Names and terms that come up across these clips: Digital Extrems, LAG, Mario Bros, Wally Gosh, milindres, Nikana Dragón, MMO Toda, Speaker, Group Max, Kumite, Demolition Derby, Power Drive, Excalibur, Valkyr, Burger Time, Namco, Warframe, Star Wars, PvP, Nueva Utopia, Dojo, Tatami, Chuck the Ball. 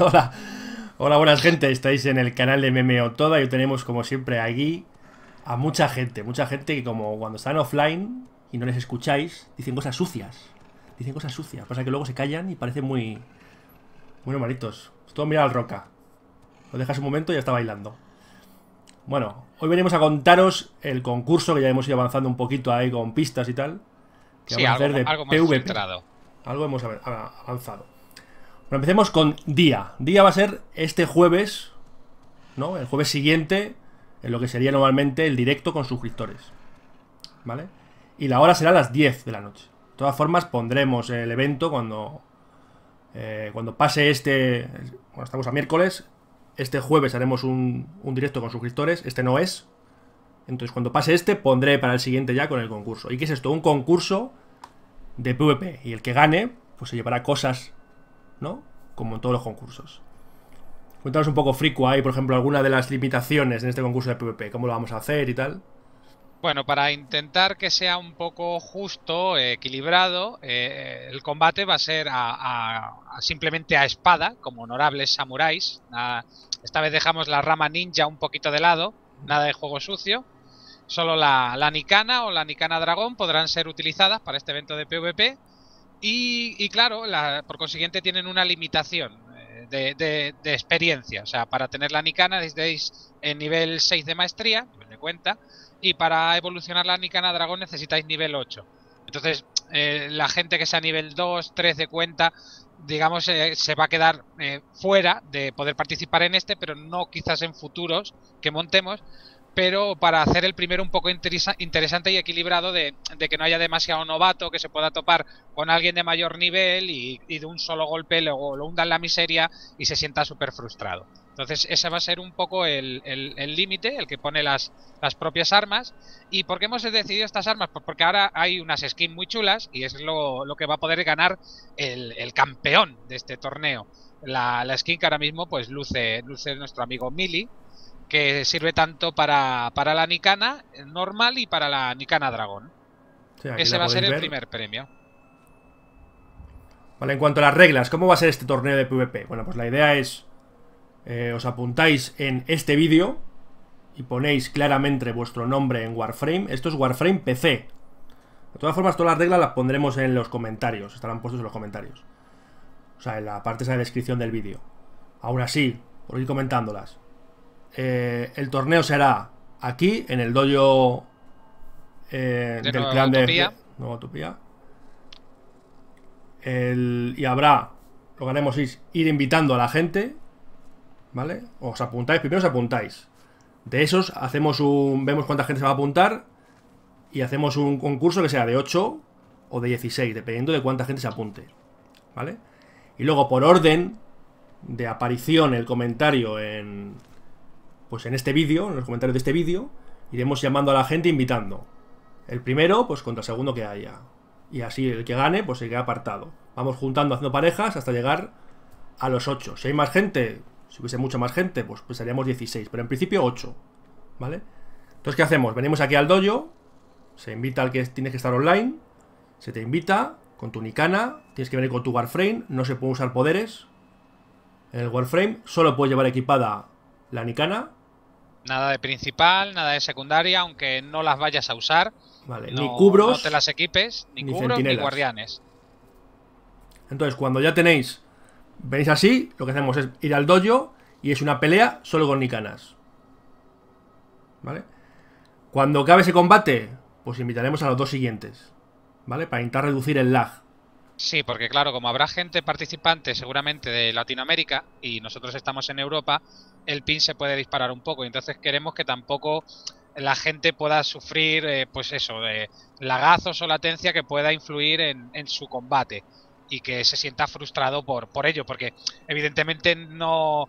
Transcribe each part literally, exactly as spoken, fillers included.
Hola. Hola, buenas gente, estáis en el canal de M M O Toda y tenemos como siempre aquí a mucha gente, mucha gente que como cuando están offline y no les escucháis, dicen cosas sucias, dicen cosas sucias, pasa que luego se callan y parecen muy, muy normalitos. Todo mira al Roca, lo dejas un momento y ya está bailando. Bueno, hoy venimos a contaros el concurso que ya hemos ido avanzando un poquito ahí con pistas y tal. Que sí, vamos algo, a hacer de algo P V P. Algo hemos avanzado. Bueno, empecemos con día. Día va a ser este jueves, ¿no? El jueves siguiente, en lo que sería normalmente el directo con suscriptores, ¿vale? Y la hora será a las diez de la noche. De todas formas, pondremos el evento cuando, eh, cuando pase este... Bueno, estamos a miércoles. Este jueves haremos un, un directo con suscriptores. Este no es. Entonces cuando pase este pondré para el siguiente ya con el concurso. ¿Y qué es esto? Un concurso de P V P. Y el que gane, pues se llevará cosas, ¿no? Como en todos los concursos. Cuéntanos un poco, Frico, ahí, por ejemplo, alguna de las limitaciones en este concurso de P V P. ¿Cómo lo vamos a hacer y tal? Bueno, para intentar que sea un poco justo, eh, equilibrado, eh, el combate va a ser a, a, a simplemente a espada, como honorables samuráis. A, esta vez dejamos la rama ninja un poquito de lado, nada de juego sucio. Solo la, la Nikana o la Nikana Dragón podrán ser utilizadas para este evento de P V P. Y, y claro, la, por consiguiente tienen una limitación de, de, de experiencia. O sea, para tener la Nikana necesitáis el nivel seis de maestría, nivel de cuenta. Y para evolucionar la Nikana Dragón necesitáis nivel ocho. Entonces, eh, la gente que sea nivel dos, tres de cuenta, digamos, eh, se va a quedar eh, fuera de poder participar en este, pero no quizás en futuros que montemos. Pero para hacer el primero un poco interesa interesante y equilibrado, de, de que no haya demasiado novato, que se pueda topar con alguien de mayor nivel y, y de un solo golpe luego lo hunda en la miseria y se sienta súper frustrado. Entonces ese va a ser un poco el límite, el, el, el que pone las, las propias armas. ¿Y por qué hemos decidido estas armas? Pues porque ahora hay unas skins muy chulas y es lo, lo que va a poder ganar el, el campeón de este torneo. La, la skin que ahora mismo pues luce, luce nuestro amigo Mili, que sirve tanto para, para la Nikana normal y para la Nikana Dragón. Sí, ese va a ser ver. el primer premio. Vale, en cuanto a las reglas, ¿cómo va a ser este torneo de P V P? Bueno, pues la idea es, eh, os apuntáis en este vídeo y ponéis claramente vuestro nombre en Warframe. Esto es Warframe P C. De todas formas, todas las reglas las pondremos en los comentarios, estarán puestos en los comentarios, o sea, en la parte de la descripción del vídeo. Aún así, por ir comentándolas, Eh, el torneo será aquí, en el dojo eh, de del clan Utopía. de Nueva Utopía. El, y habrá, lo que haremos es ir invitando a la gente, ¿vale? Os apuntáis, primero os apuntáis. De esos hacemos un, vemos cuánta gente se va a apuntar y hacemos un concurso que sea de ocho o de dieciséis, dependiendo de cuánta gente se apunte, ¿vale? Y luego por orden de aparición el comentario en... Pues en este vídeo, en los comentarios de este vídeo, iremos llamando a la gente, invitando. El primero, pues contra el segundo que haya. Y así el que gane, pues se queda apartado. Vamos juntando, haciendo parejas hasta llegar a los ocho. Si hay más gente, si hubiese mucha más gente, pues, pues seríamos dieciséis. Pero en principio ocho, ¿vale? Entonces, ¿qué hacemos? Venimos aquí al dojo, se invita al que tienes que estar online, se te invita con tu Nikana, tienes que venir con tu Warframe, no se pueden usar poderes. En el Warframe solo puedes llevar equipada la Nikana. Nada de principal, nada de secundaria, aunque no las vayas a usar. Vale, no, ni cubros. No te las equipes, ni, ni cubros, ni guardianes. Entonces, cuando ya tenéis, venís así, lo que hacemos es ir al dojo y es una pelea solo con Nikanas, ¿vale? Cuando acabe ese combate, pues invitaremos a los dos siguientes, ¿vale? Para intentar reducir el lag. Sí, porque claro, como habrá gente participante seguramente de Latinoamérica y nosotros estamos en Europa, el pin se puede disparar un poco, entonces queremos que tampoco la gente pueda sufrir, eh, pues eso, de lagazos o latencia que pueda influir en, en su combate y que se sienta frustrado por, por ello, porque evidentemente no,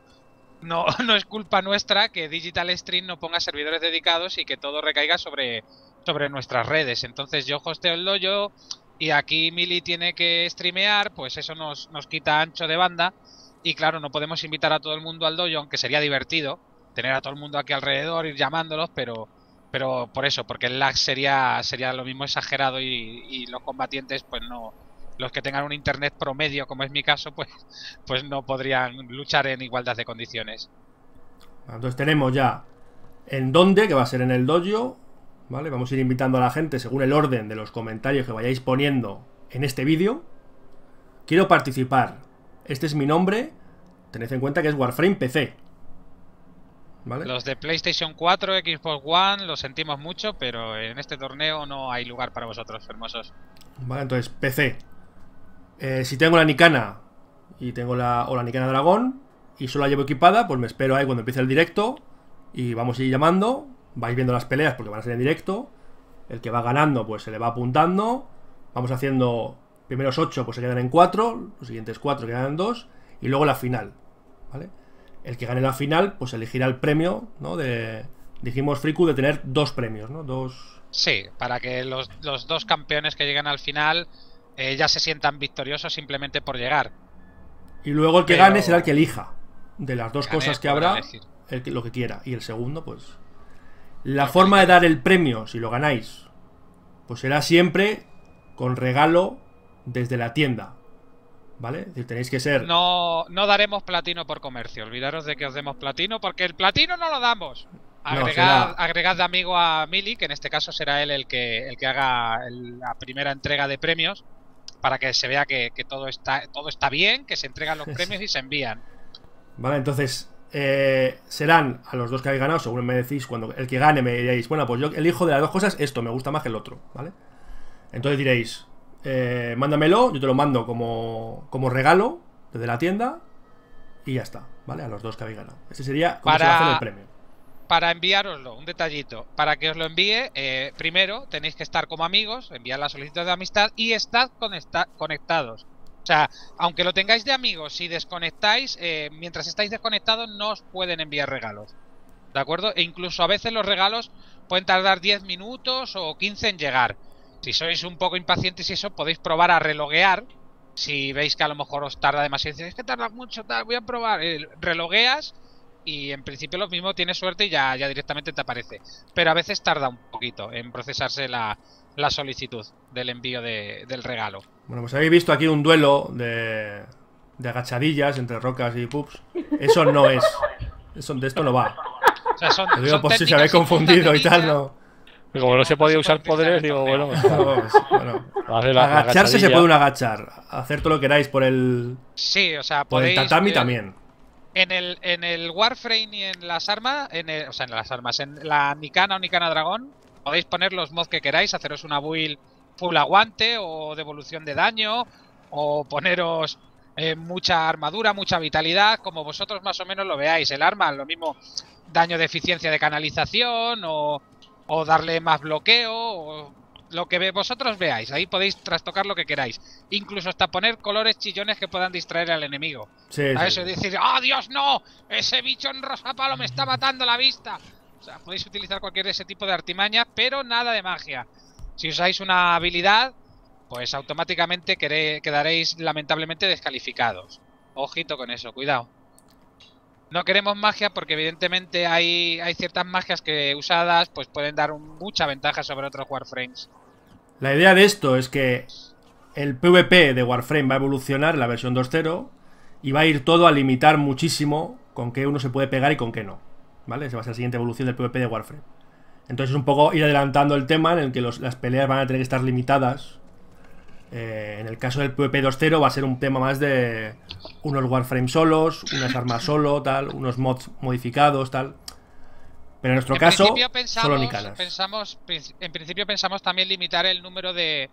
no, no es culpa nuestra que Digital Extrems no ponga servidores dedicados y que todo recaiga sobre, sobre nuestras redes. Entonces yo hosteo el dojo y aquí Mili tiene que streamear, pues eso nos, nos quita ancho de banda. Y claro, no podemos invitar a todo el mundo al dojo, aunque sería divertido tener a todo el mundo aquí alrededor, ir llamándolos, pero pero por eso, porque el lag sería sería lo mismo exagerado y, y los combatientes pues no, los que tengan un internet promedio, como es mi caso, pues, pues no podrían luchar en igualdad de condiciones. Entonces tenemos ya en dónde, que va a ser en el dojo, ¿vale? Vamos a ir invitando a la gente según el orden de los comentarios que vayáis poniendo en este vídeo. Quiero participar. Este es mi nombre. Tened en cuenta que es Warframe P C. ¿Vale? Los de PlayStation cuatro, Xbox One, lo sentimos mucho, pero en este torneo no hay lugar para vosotros, hermosos. Vale, entonces, P C. Eh, si tengo la Nikana y tengo la, o la Nikana Dragón y solo la llevo equipada, pues me espero ahí cuando empiece el directo y vamos a ir llamando. Vais viendo las peleas porque van a ser en directo. El que va ganando, pues se le va apuntando. Vamos haciendo primeros ocho, pues se quedan en cuatro, los siguientes cuatro quedan en dos y luego la final, ¿vale? El que gane la final, pues elegirá el premio, ¿no? De, dijimos, Friku, de tener dos premios, ¿no? Dos... Sí, para que los, los dos campeones que llegan al final eh, ya se sientan victoriosos simplemente por llegar. Y luego el que Pero... gane será el que elija. De las dos cosas que habrá, el que, lo que quiera. Y el segundo, pues... La forma de dar el premio, si lo ganáis, pues será siempre con regalo desde la tienda. ¿Vale? Tenéis que ser... No, no daremos platino por comercio. Olvidaros de que os demos platino, porque el platino no lo damos. Agregad, no, será... agregad de amigo a Mili, que en este caso será él el que, el que haga el, la primera entrega de premios, para que se vea que, que todo, está, todo está bien, que se entregan los premios y se envían. Vale, entonces eh, serán a los dos que habéis ganado, según me decís, cuando el que gane me diréis, bueno, pues yo elijo de las dos cosas esto, me gusta más que el otro, ¿vale? Entonces diréis, eh, mándamelo, yo te lo mando como, como regalo desde la tienda y ya está, ¿vale? A los dos que habéis ganado. Ese sería como para... se hace el premio. Para enviároslo, un detallito, para que os lo envíe, eh, primero tenéis que estar como amigos, enviar la solicitud de amistad y estar conectados. O sea, aunque lo tengáis de amigos, si desconectáis, eh, mientras estáis desconectados no os pueden enviar regalos, ¿de acuerdo? E incluso a veces los regalos pueden tardar diez minutos o quince en llegar. Si sois un poco impacientes y eso, podéis probar a reloguear. Si veis que a lo mejor os tarda demasiado, dices, es que tarda mucho, tal, voy a probar, eh, relogueas. Y en principio lo mismo, tienes suerte y ya, ya directamente te aparece. Pero a veces tarda un poquito en procesarse la, la solicitud del envío de, del regalo. Bueno, pues habéis visto aquí un duelo de, de agachadillas entre rocas y pups. Eso no es. Eso, de esto no va. O sea, son, digo, son pues si se habéis confundido y tal, no. Y como no se podía usar poderes, digo, bueno. Pues, bueno. La, agacharse se puede un agachar. Hacer todo lo que queráis por el. Sí, o sea, por podéis, el tatami eh, también. En el, en el Warframe y en las armas, en el, o sea, en las armas, en la Nikana o Nikana Dragón, podéis poner los mods que queráis, haceros una build full aguante o devolución de daño, o poneros eh, mucha armadura, mucha vitalidad, como vosotros más o menos lo veáis. El arma, lo mismo, daño de eficiencia de canalización, o, o darle más bloqueo, o lo que vosotros veáis. Ahí podéis trastocar lo que queráis. Incluso hasta poner colores chillones que puedan distraer al enemigo. Sí, a eso sí. Decir, ¡oh, Dios, no! Ese bicho en rosa palo me está matando la vista. O sea, podéis utilizar cualquier de ese tipo de artimañas, pero nada de magia. Si usáis una habilidad, pues automáticamente quedaréis lamentablemente descalificados. Ojito con eso, cuidado. No queremos magia porque evidentemente hay, hay ciertas magias que usadas pues pueden dar un, mucha ventaja sobre otros Warframes. La idea de esto es que el PvP de Warframe va a evolucionar en la versión dos punto cero y va a ir todo a limitar muchísimo con qué uno se puede pegar y con qué no, ¿vale? Esa va a ser la siguiente evolución del PvP de Warframe. Entonces es un poco ir adelantando el tema en el que los, las peleas van a tener que estar limitadas. Eh, en el caso del PvP dos punto cero va a ser un tema más de unos Warframe solos, unas armas solo, tal, unos mods modificados, tal. Pero en nuestro en caso, pensamos, solo Nikanas. Pensamos, en principio pensamos también limitar el número de...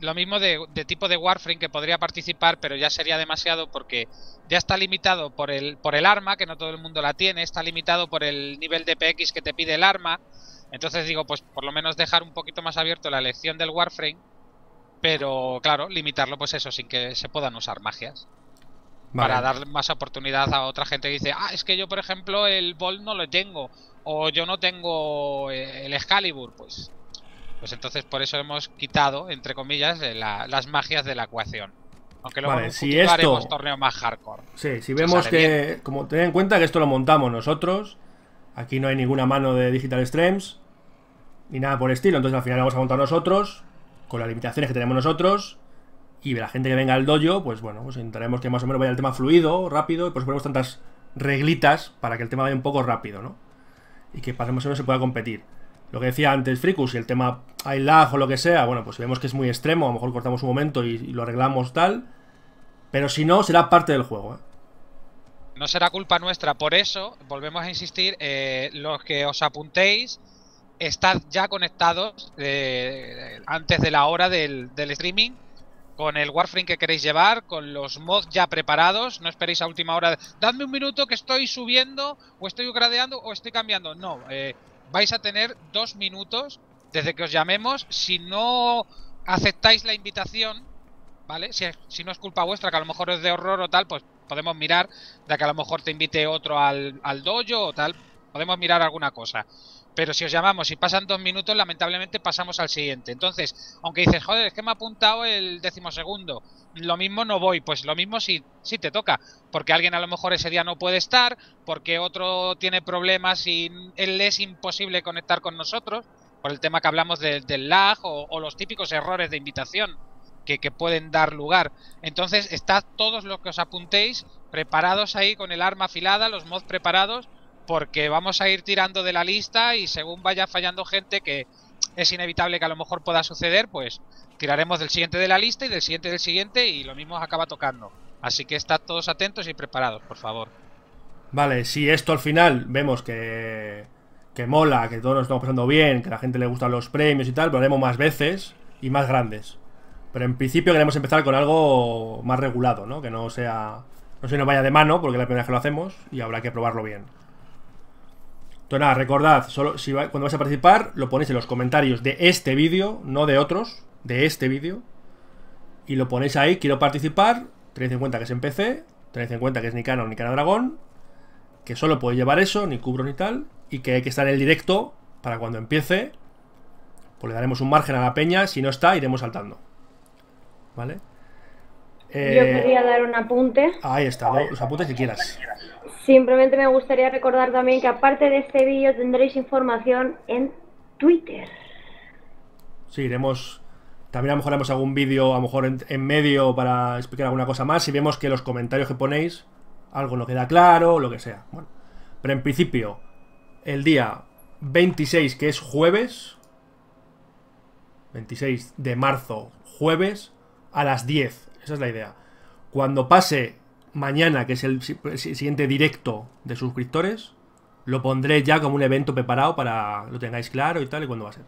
Lo mismo de, de tipo de Warframe que podría participar, pero ya sería demasiado porque ya está limitado por el, por el arma, que no todo el mundo la tiene, está limitado por el nivel de P X que te pide el arma. Entonces digo, pues por lo menos dejar un poquito más abierto la elección del Warframe. Pero, claro, limitarlo, pues eso, sin que se puedan usar magias. Vale. Para dar más oportunidad a otra gente que dice, ah, es que yo, por ejemplo, el Bolt no lo tengo. O yo no tengo el Excalibur, pues. Pues entonces por eso hemos quitado, entre comillas, la, las magias de la ecuación. Aunque luego vale, si esto... haremos torneos más hardcore. Sí, si vemos que, bien. Como tened en cuenta que esto lo montamos nosotros. Aquí no hay ninguna mano de Digital Extrems. Ni nada por el estilo, entonces al final lo vamos a montar nosotros. Con las limitaciones que tenemos nosotros Y la gente que venga al dojo, pues bueno, pues intentaremos que más o menos vaya el tema fluido, rápido, y por eso ponemos tantas reglitas para que el tema vaya un poco rápido, ¿no? Y que pasemos o menos se pueda competir. Lo que decía antes Fricus, si el tema hay lag o lo que sea, bueno, pues si vemos que es muy extremo, a lo mejor cortamos un momento y, y lo arreglamos tal, pero si no, será parte del juego, ¿eh? No será culpa nuestra, por eso, volvemos a insistir, eh, los que os apuntéis, estad ya conectados eh, antes de la hora del, del streaming, con el Warframe que queréis llevar, con los mods ya preparados, no esperéis a última hora, dadme un minuto que estoy subiendo, o estoy gradeando, o estoy cambiando, no, eh, vais a tener dos minutos desde que os llamemos, si no aceptáis la invitación, ¿vale? Si, si no es culpa vuestra, que a lo mejor es de horror o tal, pues podemos mirar de que a lo mejor te invite otro al, al dojo o tal, podemos mirar alguna cosa. Pero si os llamamos y pasan dos minutos, lamentablemente pasamos al siguiente. Entonces, aunque dices, joder, es que me ha apuntado el decimosegundo, lo mismo no voy, pues lo mismo si, si te toca. Porque alguien a lo mejor ese día no puede estar, porque otro tiene problemas y él es imposible conectar con nosotros, por el tema que hablamos de, del lag o, o los típicos errores de invitación que, que pueden dar lugar. Entonces, estad todos los que os apuntéis preparados ahí con el arma afilada, los mods preparados, porque vamos a ir tirando de la lista y según vaya fallando gente, que es inevitable que a lo mejor pueda suceder, pues tiraremos del siguiente de la lista y del siguiente del siguiente y lo mismo acaba tocando. Así que estad todos atentos y preparados, por favor. Vale, si esto al final vemos que, que mola, que todos nos estamos pasando bien, que a la gente le gustan los premios y tal, lo haremos más veces y más grandes. Pero en principio queremos empezar con algo más regulado, ¿no? Que no sea, no se nos vaya de mano, porque es la primera vez que lo hacemos y habrá que probarlo bien. Entonces nada, recordad, solo si va, cuando vais a participar lo ponéis en los comentarios de este vídeo, no de otros, de este vídeo. Y lo ponéis ahí, quiero participar, tenéis en cuenta que es en P C, tenéis en cuenta que es Nikana o Nikana Dragón, que solo podéis llevar eso, ni cubro ni tal, y que hay que estar en el directo para cuando empiece, pues le daremos un margen a la peña, si no está iremos saltando. ¿Vale? Eh, Yo quería dar un apunte. Ahí está, ¿no? Los apuntes que quieras. Simplemente me gustaría recordar también que aparte de este vídeo tendréis información en Twitter. Sí, iremos... También a lo mejor haremos algún vídeo, a lo mejor en, en medio para explicar alguna cosa más. Si vemos que los comentarios que ponéis, algo no queda claro, lo que sea. Bueno, pero en principio, el día veintiséis, que es jueves, veintiséis de marzo, jueves, a las diez. Esa es la idea. Cuando pase... Mañana, que es el siguiente directo de suscriptores, lo pondré ya como un evento preparado para que lo tengáis claro y tal, y cuándo va a ser.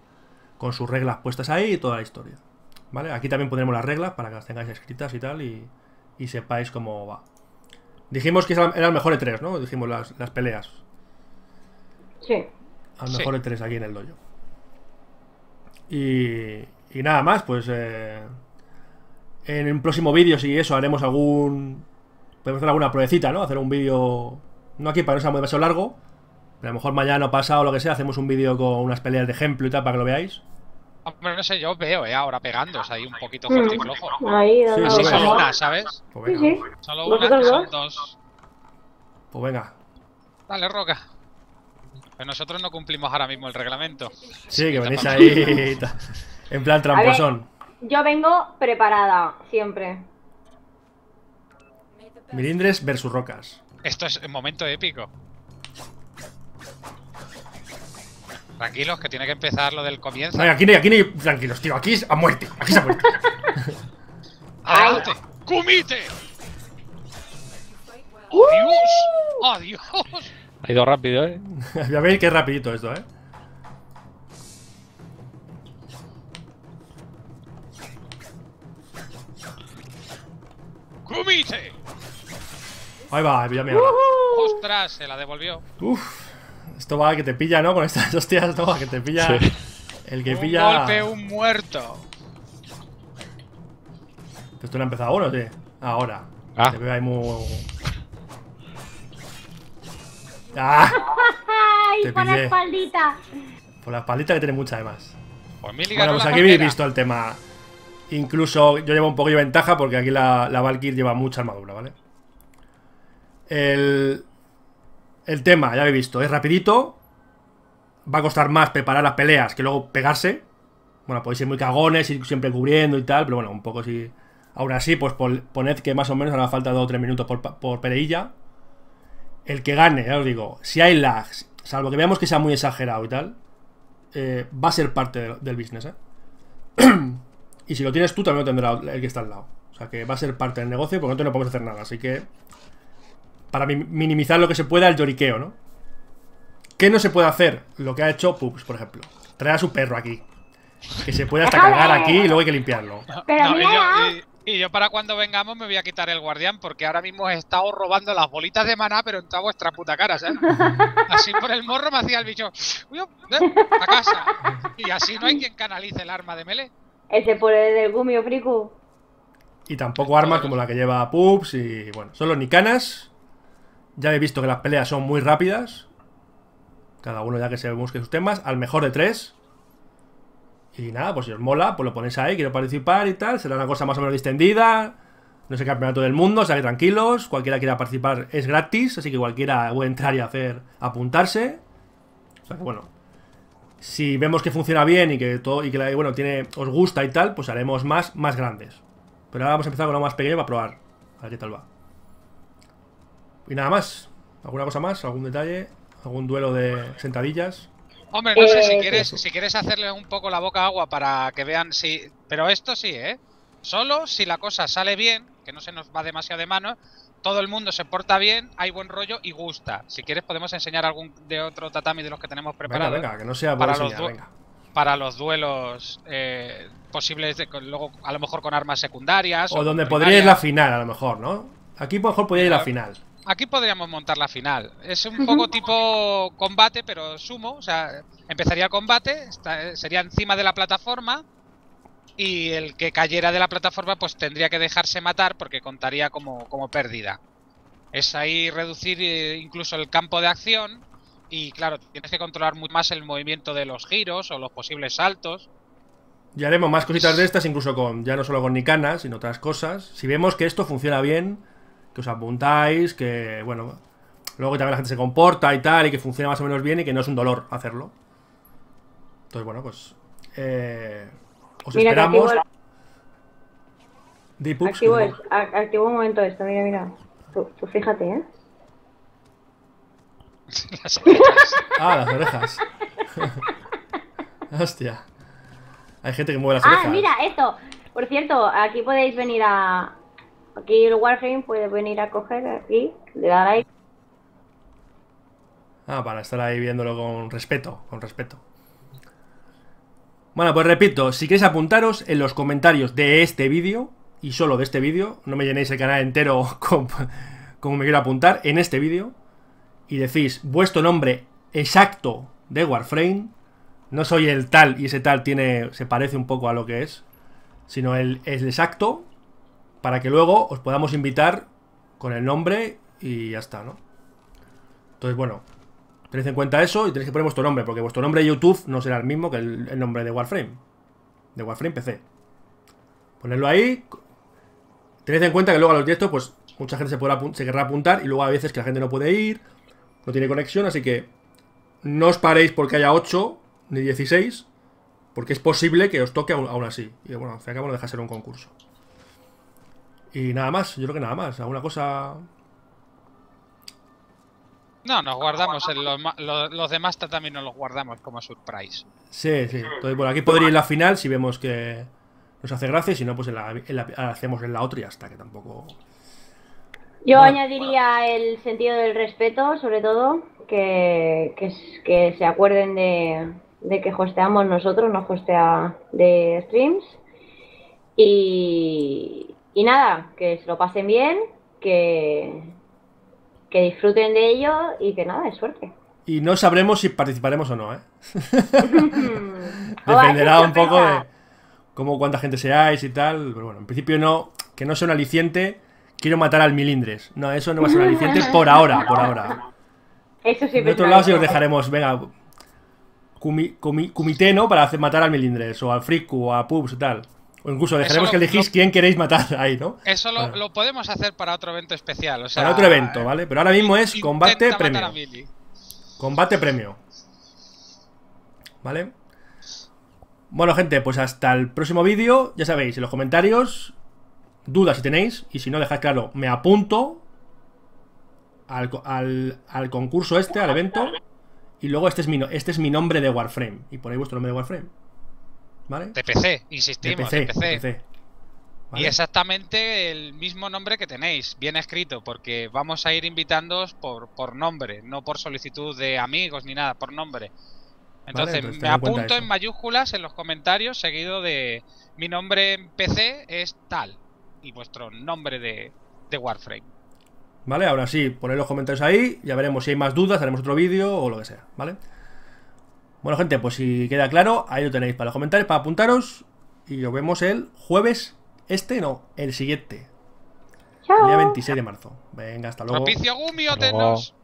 Con sus reglas puestas ahí y toda la historia. ¿Vale? Aquí también pondremos las reglas para que las tengáis escritas y tal, y, y sepáis cómo va. Dijimos que era el mejor de tres, ¿no? Dijimos las, las peleas. Sí. Al mejor de tres aquí en el dojo. Y, y nada más, pues... Eh, en el próximo vídeo, si eso, haremos algún... Podemos hacer alguna pruebecita, ¿no? Hacer un vídeo... No aquí, para que no sea demasiado largo. Pero a lo mejor mañana o pasado o lo que sea, hacemos un vídeo con unas peleas de ejemplo y tal, para que lo veáis. Hombre, no sé, yo os veo, ¿eh? Ahora pegándose ahí un poquito fuerte y flojo. Ahí, sí, así solo una, ¿sabes? Pues venga. Sí, sí. Solo una, que son dos. Pues venga. Dale, Roca. Pero nosotros no cumplimos ahora mismo el reglamento. Sí, que venís ahí... en plan tramposón. Ver, yo vengo preparada, siempre. Milindres versus rocas. Esto es un momento épico. Tranquilos, que tiene que empezar lo del comienzo. No, aquí no, aquí no, tranquilos, tío. Aquí es a muerte. Aquí es a muerte. ¡Adelante! ¡Kumite! ¡Adiós! ¡Adiós! Ha ido rápido, eh. Ya veis que es rapidito esto, eh. ¡Kumite! Ahí va, ya me uh -huh. Ostras, se la devolvió. Uf, esto va a que te pilla, ¿no? Con estas hostias, esto va a que te pilla. Sí. El que un pilla. Un golpe, un muerto. Esto no ha empezado ahora, ¿sí? Ahora. Ah. Te veo ahí muy. ¡Ah! Te por pillé. La espaldita. Por la espaldita que tiene mucha, además. Pues mi liga bueno, pues aquí habéis visto el tema. Incluso yo llevo un poquillo de ventaja porque aquí la, la Valkyr lleva mucha armadura, ¿vale? El, el tema, ya lo he visto, es rapidito. Va a costar más preparar las peleas que luego pegarse. Bueno, podéis ser muy cagones, ir siempre cubriendo y tal, pero bueno, un poco si Aún así, pues poned que más o menos hará falta dos o tres minutos por, por peleilla. El que gane, ya os digo, si hay lags, salvo que veamos que sea muy exagerado y tal, eh, va a ser parte de, del business, ¿eh? Y si lo tienes tú, también lo tendrá el que está al lado. O sea, que va a ser parte del negocio, porque nosotros no podemos hacer nada. Así que, para minimizar lo que se pueda, el lloriqueo, ¿no? ¿Qué no se puede hacer? Lo que ha hecho Pups, por ejemplo. Traer a su perro aquí. Que se puede hasta cagar aquí y luego hay que limpiarlo. Pero mira... Y yo para cuando vengamos me voy a quitar el guardián, porque ahora mismo he estado robando las bolitas de maná, pero en toda vuestra puta cara, ¿sabes? Así por el morro me hacía el bicho, uy, eh, a casa. Y así no hay quien canalice el arma de melee. Ese por el del gumio, frico. Y tampoco armas como la que lleva Pups y bueno, son los Nikanas. Ya he visto que las peleas son muy rápidas. Cada uno ya que se busque sus temas, al mejor de tres. Y nada, pues si os mola, pues lo ponéis ahí, quiero participar y tal. Será una cosa más o menos distendida. No es el campeonato del mundo, o sea que tranquilos. Cualquiera quiera participar es gratis, así que cualquiera puede entrar y hacer, apuntarse. O sea que bueno, si vemos que funciona bien y que todo, y que bueno, tiene, os gusta y tal, pues haremos más, más grandes. Pero ahora vamos a empezar con algo más pequeño para probar, a ver qué tal va. Y nada más, alguna cosa más, algún detalle, algún duelo de sentadillas. Hombre, no sé, si quieres, si quieres hacerle un poco la boca agua para que vean si... Pero esto sí, ¿eh? Solo si la cosa sale bien, que no se nos va demasiado de mano, todo el mundo se porta bien, hay buen rollo y gusta. Si quieres podemos enseñar algún de otro tatami de los que tenemos preparado. Venga, venga, que no sea para los, enseñar, venga. Para los duelos eh, posibles, de, luego a lo mejor con armas secundarias. O, o donde podría ir la final, a lo mejor, ¿no? Aquí a lo mejor podría ir la final. Aquí podríamos montar la final. Es un poco tipo combate, pero sumo. O sea, empezaría el combate, está, sería encima de la plataforma. Y el que cayera de la plataforma, pues tendría que dejarse matar porque contaría como, como pérdida. Es ahí reducir incluso el campo de acción. Y claro, tienes que controlar mucho más el movimiento de los giros o los posibles saltos. Y haremos más cositas de estas, incluso con ya no solo con Nikana, sino otras cosas. Si vemos que esto funciona bien, que os apuntáis, que bueno, luego también la gente se comporta y tal, y que funciona más o menos bien y que no es un dolor hacerlo. Entonces bueno, pues eh, os mira esperamos. Activo el... activo un momento esto, mira, mira. Tú, tú fíjate, ¿eh? Las orejas. Ah, las orejas. Hostia. Hay gente que mueve las ah, orejas. Ah, mira, esto. Por cierto, aquí podéis venir a... Aquí el Warframe puede venir a coger aquí, le da like. Ah, para estar ahí viéndolo con respeto, con respeto. Bueno, pues repito, si queréis apuntaros en los comentarios de este vídeo, y solo de este vídeo, no me llenéis el canal entero con, como me quiero apuntar, en este vídeo, y decís vuestro nombre exacto de Warframe, no soy el tal, y ese tal tiene se parece un poco a lo que es, sino el, el exacto, para que luego os podamos invitar con el nombre y ya está, ¿no? Entonces, bueno, tened en cuenta eso y tenéis que poner vuestro nombre, porque vuestro nombre de YouTube no será el mismo que el, el nombre de Warframe. De Warframe P C. Ponedlo ahí. Tened en cuenta que luego a los directos, pues, mucha gente se, podrá, se querrá apuntar y luego a veces que la gente no puede ir, no tiene conexión, así que no os paréis porque haya ocho ni dieciséis, porque es posible que os toque aún, aún así. Y bueno, al fin y al cabo no deja de ser un concurso. Y nada más, yo creo que nada más, alguna cosa... No, nos guardamos, en los, los, los demás también nos los guardamos como surprise. Sí, sí, entonces bueno, aquí podría ir la final si vemos que nos hace gracia, si no, pues en la, en la, hacemos en la otra y hasta que tampoco... Yo bueno, añadiría bueno. el sentido del respeto, sobre todo, que, que, que se acuerden de, de que hosteamos nosotros, no hostea de streams, y... Y nada, que se lo pasen bien, que, que disfruten de ello y que nada, de suerte. Y no sabremos si participaremos o no, ¿eh? Dependerá un poco de cómo cuánta gente seáis y tal. Pero bueno, en principio no, que no sea un aliciente, quiero matar al Milindres. No, eso no va a ser un aliciente por ahora, por ahora. Eso sí. De otro lado si os dejaremos, venga, cumi, cumi, comité, ¿no? Para hacer matar al Milindres o al Friku o a Pubs y tal. O incluso dejaremos lo, que elegís lo, quién queréis matar ahí, ¿no? Eso lo, bueno. lo podemos hacer para otro evento especial, o sea, para otro evento, ¿vale? Pero ahora mismo es combate premio. Combate premio. ¿Vale? Bueno, gente, pues hasta el próximo vídeo. Ya sabéis, en los comentarios dudas si tenéis, y si no, dejad claro, me apunto al, al, al concurso este, al evento, y luego este es, mi, este es mi nombre de Warframe, y ponéis vuestro nombre de Warframe, ¿vale? De P C, insistimos, de P C, de P C. De P C. ¿Vale? Y exactamente el mismo nombre que tenéis, bien escrito, porque vamos a ir invitándoos por, por nombre, no por solicitud de amigos ni nada, por nombre. Entonces, vale, entonces me apunto en mayúsculas en los comentarios, seguido de mi nombre en P C es tal, y vuestro nombre de, de Warframe. Vale, ahora sí, poned los comentarios ahí, ya veremos si hay más dudas, haremos otro vídeo o lo que sea, ¿vale? Bueno, gente, pues si queda claro, ahí lo tenéis para los comentarios, para apuntaros, y nos vemos el jueves. Este no, el siguiente. Chao. El día veintiséis de marzo. Venga, hasta luego. Propicio Gumio, tenos.